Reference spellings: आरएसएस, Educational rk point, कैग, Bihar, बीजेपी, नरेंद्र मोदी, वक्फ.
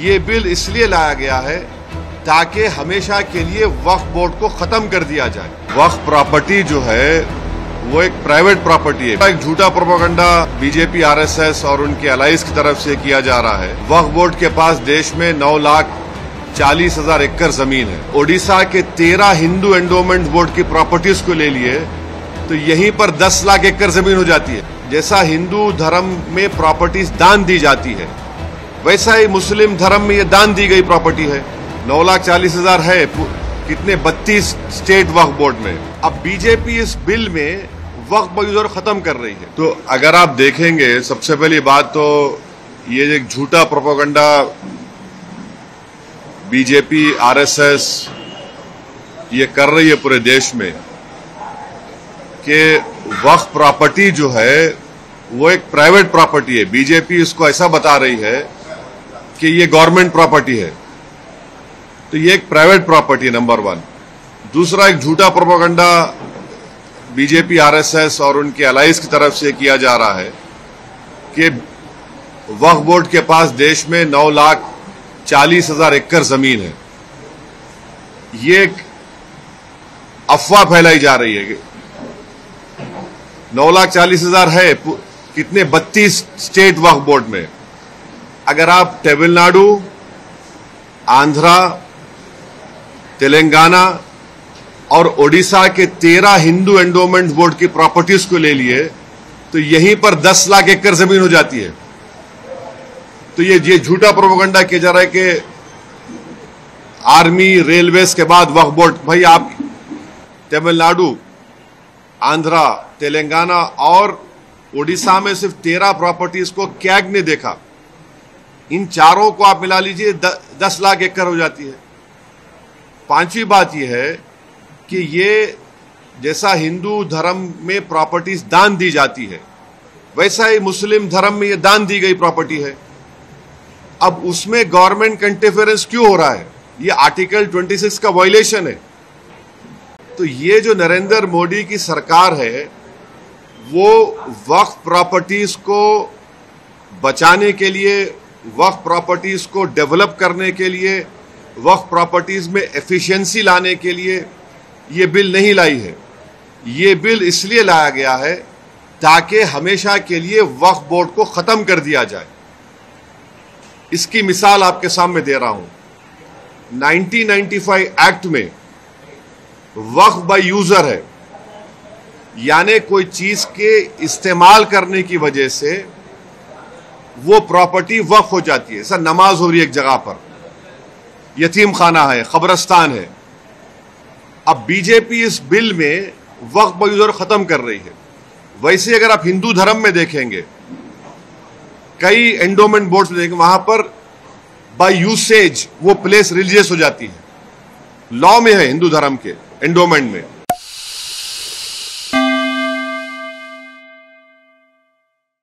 ये बिल इसलिए लाया गया है ताकि हमेशा के लिए वक्फ बोर्ड को खत्म कर दिया जाए। वक्फ प्रॉपर्टी जो है वो एक प्राइवेट प्रॉपर्टी है। एक झूठा प्रोपेगेंडा बीजेपी, आरएसएस और उनके अलाइज की तरफ से किया जा रहा है। वक्फ बोर्ड के पास देश में 9,40,000 एकड़ जमीन है। ओडिशा के 13 हिंदू एंडोमेंट बोर्ड की प्रॉपर्टीज को ले लिए तो यहीं पर 10 लाख एकड़ जमीन हो जाती है। जैसा हिंदू धर्म में प्रॉपर्टीज दान दी जाती है, वैसा ही मुस्लिम धर्म में ये दान दी गई प्रॉपर्टी है। 9,40,000 है, कितने 32 स्टेट वक्फ बोर्ड में। अब बीजेपी इस बिल में वक्फ बोर्ड खत्म कर रही है। तो अगर आप देखेंगे, सबसे पहली बात तो ये एक झूठा प्रोपेगेंडा बीजेपी, आरएसएस ये कर रही है पूरे देश में कि वक्फ प्रॉपर्टी जो है वो एक प्राइवेट प्रॉपर्टी है। बीजेपी इसको ऐसा बता रही है कि ये गवर्नमेंट प्रॉपर्टी है, तो ये एक प्राइवेट प्रॉपर्टी है, नंबर वन। दूसरा, एक झूठा प्रोपेगेंडा बीजेपी, आरएसएस और उनके अलाइज की तरफ से किया जा रहा है कि वक्फ बोर्ड के पास देश में 9,40,000 एकड़ जमीन है। ये एक अफवाह फैलाई जा रही है। 9,40,000 है, कितने 32 स्टेट वक्फ बोर्ड में। अगर आप तमिलनाडु, आंध्रा, तेलंगाना और ओडिशा के 13 हिंदू एंडोमेंट बोर्ड की प्रॉपर्टीज को ले लिए तो यहीं पर 10 लाख एकड़ जमीन हो जाती है। तो ये झूठा प्रोपेगेंडा किया जा रहा है कि आर्मी, रेलवेज के बाद वक्फ बोर्ड। भाई, आप तमिलनाडु, आंध्रा, तेलंगाना और ओडिशा में सिर्फ 13 प्रॉपर्टीज को कैग ने देखा। इन चारों को आप मिला लीजिए, 10 लाख एकड़ हो जाती है। पांचवी बात यह है कि ये जैसा हिंदू धर्म में प्रॉपर्टीज दान दी जाती है, वैसा ही मुस्लिम धर्म में ये दान दी गई प्रॉपर्टी है। अब उसमें गवर्नमेंट का इंटरफेरेंस क्यों हो रहा है? ये आर्टिकल 26 का वायलेशन है। तो ये जो नरेंद्र मोदी की सरकार है, वो वक्फ प्रॉपर्टीज को बचाने के लिए, वक्फ प्रॉपर्टीज को डेवलप करने के लिए, वक्फ प्रॉपर्टीज में एफिशिएंसी लाने के लिए ये बिल नहीं लाई है। ये बिल इसलिए लाया गया है ताकि हमेशा के लिए वक्फ बोर्ड को खत्म कर दिया जाए। इसकी मिसाल आपके सामने दे रहा हूं। 1995 एक्ट में वक्फ बाय यूजर है, यानी कोई चीज के इस्तेमाल करने की वजह से वो प्रॉपर्टी वक्फ हो जाती है। सर, नमाज हो रही है एक जगह पर, यतीम खाना है, खबरस्तान है। अब बीजेपी इस बिल में वक्फ बाय यूजर खत्म कर रही है। वैसे अगर आप हिंदू धर्म में देखेंगे, कई एंडोमेंट बोर्ड्स में देखेंगे, वहां पर बाय यूसेज वो प्लेस रिलीजियस हो जाती है। लॉ में है हिंदू धर्म के एंडोमेंट में।